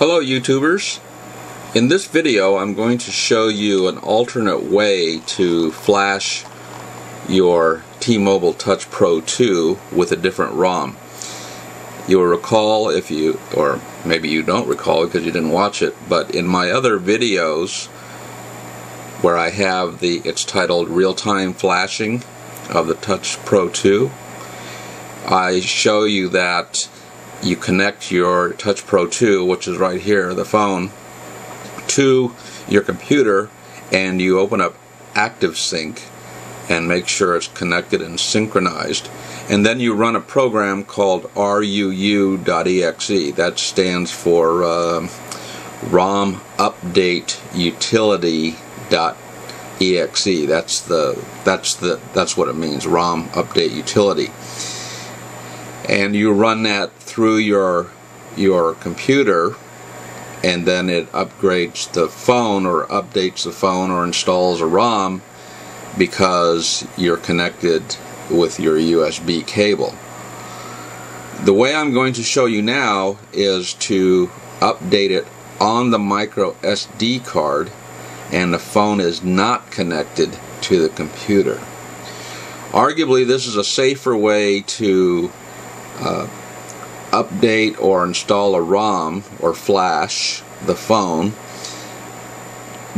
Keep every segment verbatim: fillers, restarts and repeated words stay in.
Hello YouTubers. In this video I'm going to show you an alternate way to flash your T-Mobile Touch Pro two with a different ROM. You'll recall, if you, or maybe you don't recall because you didn't watch it, but in my other videos where I have the, it's titled Real-Time Flashing of the Touch Pro two, I show you that you connect your Touch Pro two, which is right here, the phone, to your computer, and you open up ActiveSync and make sure it's connected and synchronized. And then you run a program called R U U.exe. That stands for uh, ROM Update Utility .exe. That's the that's the that's what it means, ROM Update Utility. And you run that through your your computer, and then it upgrades the phone or updates the phone or installs a ROM because you're connected with your U S B cable. The way I'm going to show you now is to update it on the micro S D card, and the phone is not connected to the computer. Arguably, this is a safer way to Uh, update or install a ROM or flash the phone,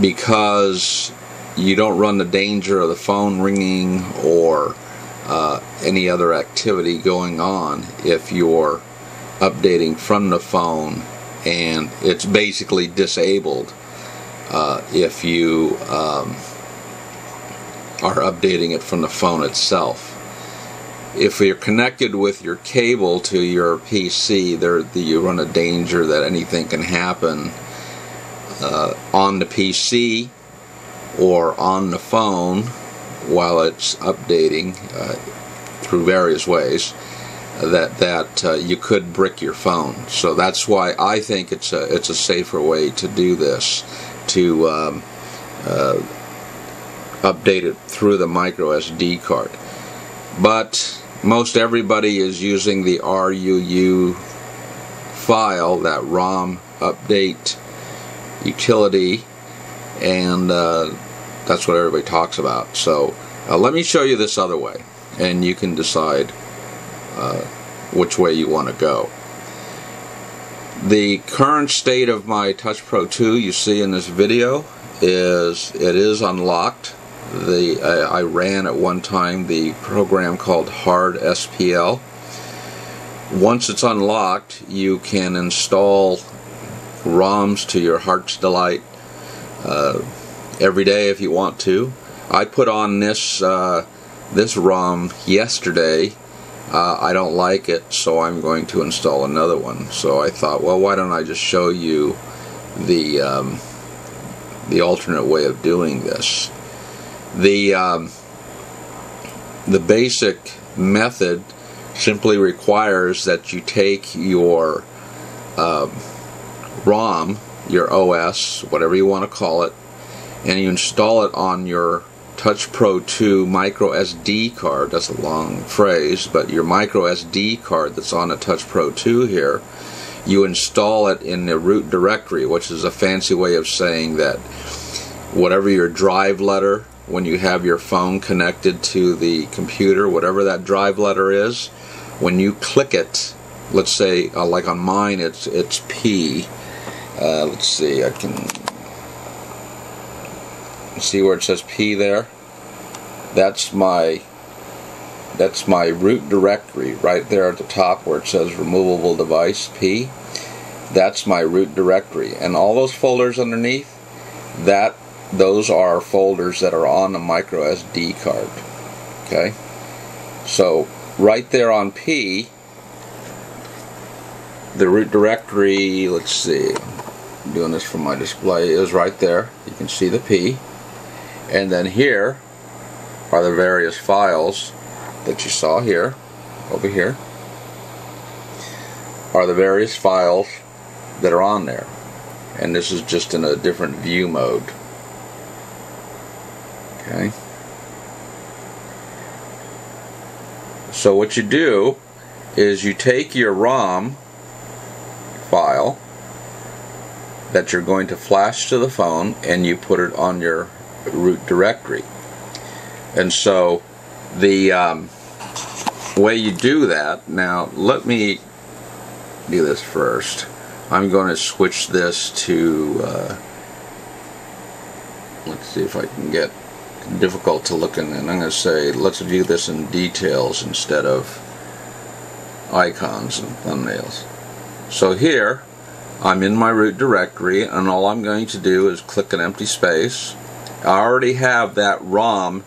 because you don't run the danger of the phone ringing or uh, any other activity going on if you're updating from the phone, and it's basically disabled uh, if you um, are updating it from the phone itself. If you're connected with your cable to your P C, there you run a danger that anything can happen uh, on the P C or on the phone while it's updating uh, through various ways that that uh, you could brick your phone. So that's why I think it's a it's a safer way to do this, to um, uh, update it through the micro S D card. But most everybody is using the R U U file, that ROM update utility, and uh, that's what everybody talks about. So uh, let me show you this other way, and you can decide uh, which way you want to go. The current state of my Touch Pro two you see in this video is it is unlocked. The uh, I ran at one time the program called Hard S P L. Once it's unlocked, you can install ROMs to your heart's delight uh, every day if you want to. I put on this uh, this ROM yesterday. Uh, I don't like it, so I'm going to install another one. So I thought, well, why don't I just show you the um, the alternate way of doing this. The um, the basic method simply requires that you take your uh, ROM, your O S, whatever you want to call it, and you install it on your Touch Pro two micro S D card. That's a long phrase, but your micro S D card that's on a Touch Pro two here, you install it in the root directory, which is a fancy way of saying that whatever your drive letter, when you have your phone connected to the computer, whatever that drive letter is, when you click it, let's say, uh, like on mine, it's it's P. Uh, let's see, I can see where it says P there. That's my that's my root directory right there at the top where it says removable device P. That's my root directory, and all those folders underneath that. Those are folders that are on the micro S D card. Okay, so right there on P, the root directory, let's see, I'm doing this from my display, is right there. You can see the P, and then here are the various files that you saw here. Over here are the various files that are on there, and this is just in a different view mode. Okay. So what you do is you take your ROM file that you're going to flash to the phone, and you put it on your root directory. And so the um, way you do that, now let me do this first. I'm going to switch this to, uh, let's see if I can get difficult to look in, and I'm going to say let's view this in details instead of icons and thumbnails. So here I'm in my root directory, and all I'm going to do is click an empty space. I already have that ROM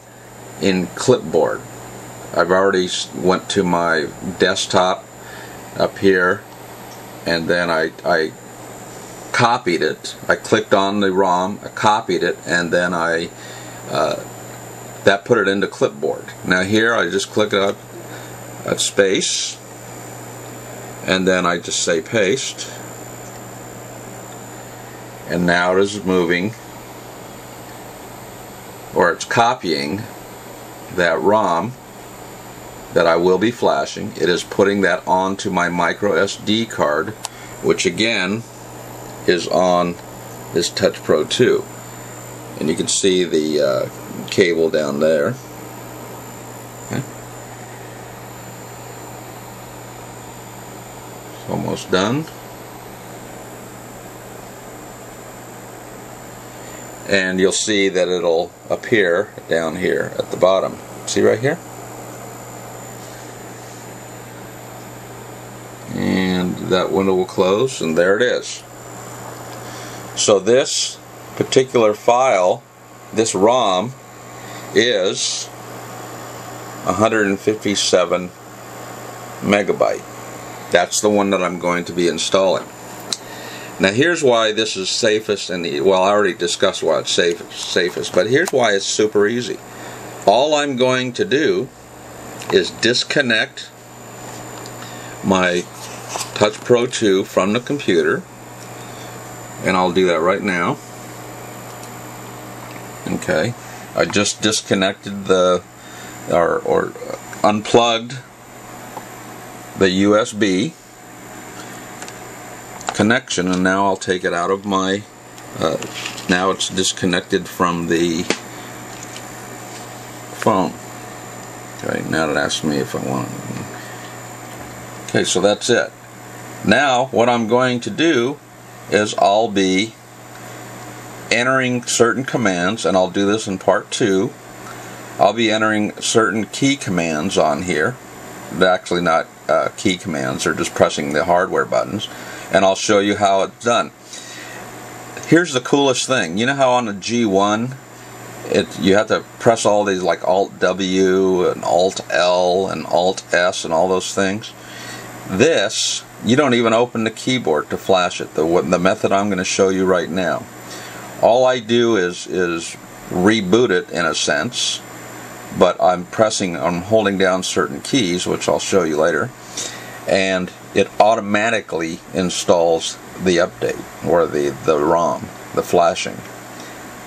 in Clipboard. I've already went to my desktop up here, and then I, I copied it. I clicked on the ROM, I copied it, and then I uh, that put it into Clipboard. Now here I just click a, a space, and then I just say paste. And now it is moving, or it's copying that ROM that I will be flashing. It is putting that onto my micro S D card, which again is on this Touch Pro two. And you can see the uh, cable down there. Okay. It's almost done. And you'll see that it'll appear down here at the bottom. See right here? And that window will close, and there it is. So this particular file, this ROM, is one hundred fifty-seven megabyte. That's the one that I'm going to be installing. Now here's why this is safest, and well, I already discussed why it's safe, safest, but here's why it's super easy. All I'm going to do is disconnect my Touch Pro two from the computer, and I'll do that right now. Okay, I just disconnected the, or, or unplugged the U S B connection, and now I'll take it out of my uh, now it's disconnected from the phone. Okay, now it asks me if I want it. Okay, so that's it. Now what I'm going to do is I'll be entering certain commands, and I'll do this in part two. I'll be entering certain key commands on here. They're actually not uh, key commands, they're just pressing the hardware buttons. And I'll show you how it's done. Here's the coolest thing. You know how on the G one it, you have to press all these, like Alt W and Alt L and Alt S and all those things? This, you don't even open the keyboard to flash it, the, the method I'm going to show you right now. All I do is, is reboot it in a sense, but I'm pressing, I'm holding down certain keys, which I'll show you later, and it automatically installs the update, or the, the ROM, the flashing.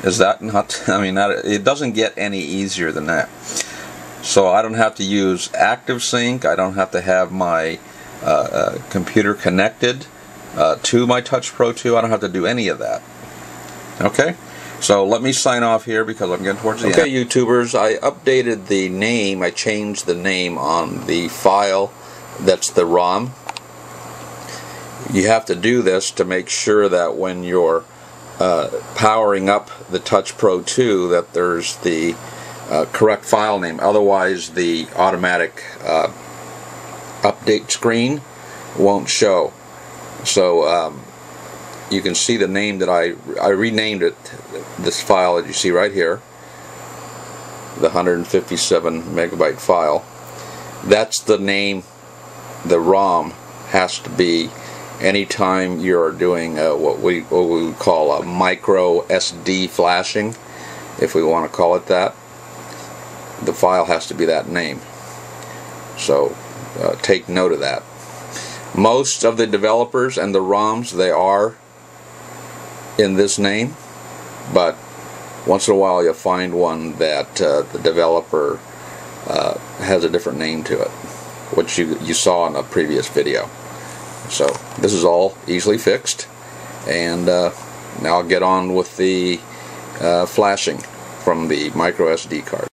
Is that not, I mean, not, it doesn't get any easier than that. So I don't have to use ActiveSync, I don't have to have my uh, uh, computer connected uh, to my Touch Pro two, I don't have to do any of that. Okay, so let me sign off here because I'm getting towards the end. Okay, YouTubers, I updated the name, I changed the name on the file that's the ROM. You have to do this to make sure that when you're uh, powering up the Touch Pro two that there's the uh, correct file name. Otherwise the automatic uh, update screen won't show. So um, you can see the name that I, I renamed it, this file that you see right here, the one hundred fifty-seven megabyte file. That's the name the ROM has to be anytime you're doing uh, what we what we call a micro S D flashing, if we want to call it that. The file has to be that name. So uh, take note of that. Most of the developers and the ROMs, they are in this name, but once in a while you'll find one that uh, the developer uh, has a different name to it, which you, you saw in a previous video. So this is all easily fixed, and uh, Now I'll get on with the uh, flashing from the micro S D card.